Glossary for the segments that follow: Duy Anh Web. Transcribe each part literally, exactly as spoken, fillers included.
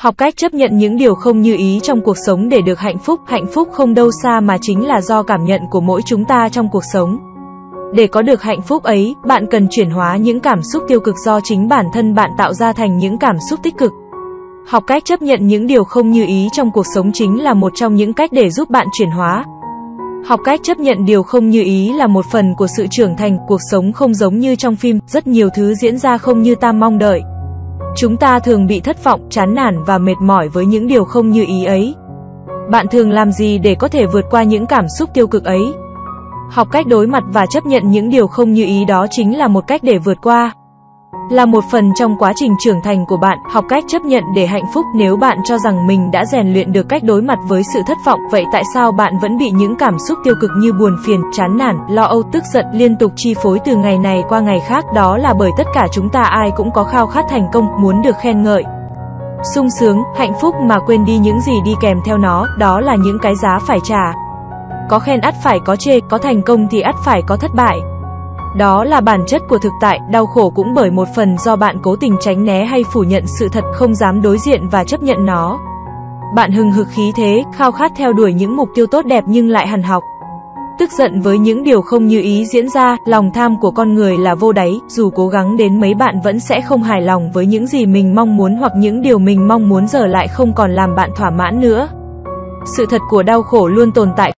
Học cách chấp nhận những điều không như ý trong cuộc sống để được hạnh phúc. Hạnh phúc không đâu xa mà chính là do cảm nhận của mỗi chúng ta trong cuộc sống. Để có được hạnh phúc ấy, bạn cần chuyển hóa những cảm xúc tiêu cực do chính bản thân bạn tạo ra thành những cảm xúc tích cực. Học cách chấp nhận những điều không như ý trong cuộc sống chính là một trong những cách để giúp bạn chuyển hóa. Học cách chấp nhận điều không như ý là một phần của sự trưởng thành. Cuộc sống không giống như trong phim, rất nhiều thứ diễn ra không như ta mong đợi. Chúng ta thường bị thất vọng, chán nản và mệt mỏi với những điều không như ý ấy. Bạn thường làm gì để có thể vượt qua những cảm xúc tiêu cực ấy? Học cách đối mặt và chấp nhận những điều không như ý đó chính là một cách để vượt qua. Là một phần trong quá trình trưởng thành của bạn, học cách chấp nhận để hạnh phúc. Nếu bạn cho rằng mình đã rèn luyện được cách đối mặt với sự thất vọng, vậy tại sao bạn vẫn bị những cảm xúc tiêu cực như buồn phiền, chán nản, lo âu, tức giận liên tục chi phối từ ngày này qua ngày khác? Đó là bởi tất cả chúng ta ai cũng có khao khát thành công, muốn được khen ngợi, sung sướng, hạnh phúc mà quên đi những gì đi kèm theo nó, đó là những cái giá phải trả. Có khen ắt phải có chê, có thành công thì ắt phải có thất bại. Đó là bản chất của thực tại. Đau khổ cũng bởi một phần do bạn cố tình tránh né hay phủ nhận sự thật, không dám đối diện và chấp nhận nó. Bạn hừng hực khí thế, khao khát theo đuổi những mục tiêu tốt đẹp nhưng lại hằn học. Tức giận với những điều không như ý diễn ra, lòng tham của con người là vô đáy, dù cố gắng đến mấy bạn vẫn sẽ không hài lòng với những gì mình mong muốn, hoặc những điều mình mong muốn giờ lại không còn làm bạn thỏa mãn nữa. Sự thật của đau khổ luôn tồn tại.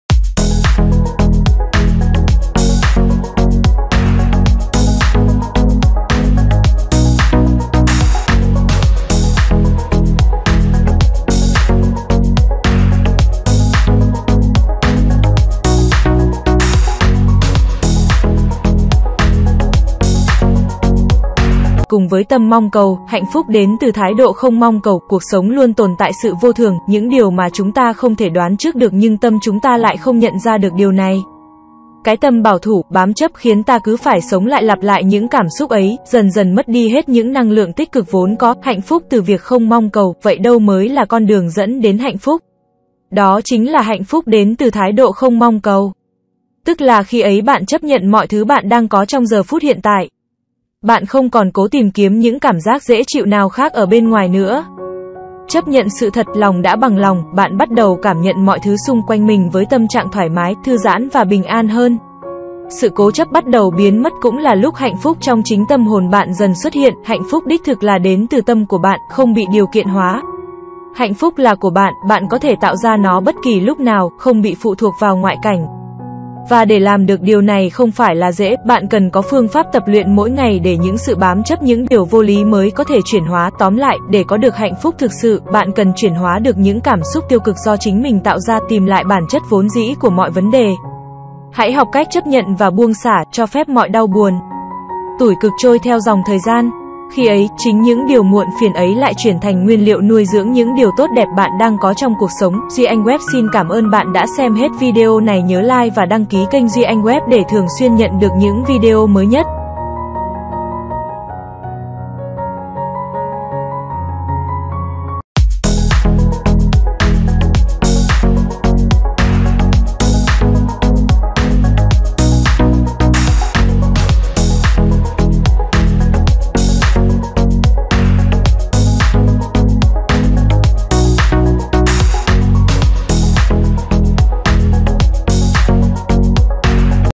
Cùng với tâm mong cầu, hạnh phúc đến từ thái độ không mong cầu. Cuộc sống luôn tồn tại sự vô thường, những điều mà chúng ta không thể đoán trước được nhưng tâm chúng ta lại không nhận ra được điều này. Cái tâm bảo thủ, bám chấp khiến ta cứ phải sống lại lặp lại những cảm xúc ấy, dần dần mất đi hết những năng lượng tích cực vốn có. Hạnh phúc từ việc không mong cầu, vậy đâu mới là con đường dẫn đến hạnh phúc? Đó chính là hạnh phúc đến từ thái độ không mong cầu. Tức là khi ấy bạn chấp nhận mọi thứ bạn đang có trong giờ phút hiện tại. Bạn không còn cố tìm kiếm những cảm giác dễ chịu nào khác ở bên ngoài nữa. Chấp nhận sự thật, lòng đã bằng lòng, bạn bắt đầu cảm nhận mọi thứ xung quanh mình với tâm trạng thoải mái, thư giãn và bình an hơn. Sự cố chấp bắt đầu biến mất cũng là lúc hạnh phúc trong chính tâm hồn bạn dần xuất hiện. Hạnh phúc đích thực là đến từ tâm của bạn, không bị điều kiện hóa. Hạnh phúc là của bạn, bạn có thể tạo ra nó bất kỳ lúc nào, không bị phụ thuộc vào ngoại cảnh. Và để làm được điều này không phải là dễ, bạn cần có phương pháp tập luyện mỗi ngày để những sự bám chấp, những điều vô lý mới có thể chuyển hóa. Tóm lại, để có được hạnh phúc thực sự, bạn cần chuyển hóa được những cảm xúc tiêu cực do chính mình tạo ra, tìm lại bản chất vốn dĩ của mọi vấn đề. Hãy học cách chấp nhận và buông xả, cho phép mọi đau buồn, tủi cực trôi theo dòng thời gian. Khi ấy, chính những điều muộn phiền ấy lại chuyển thành nguyên liệu nuôi dưỡng những điều tốt đẹp bạn đang có trong cuộc sống. Duy Anh Web xin cảm ơn bạn đã xem hết video này. Nhớ like và đăng ký kênh Duy Anh Web để thường xuyên nhận được những video mới nhất.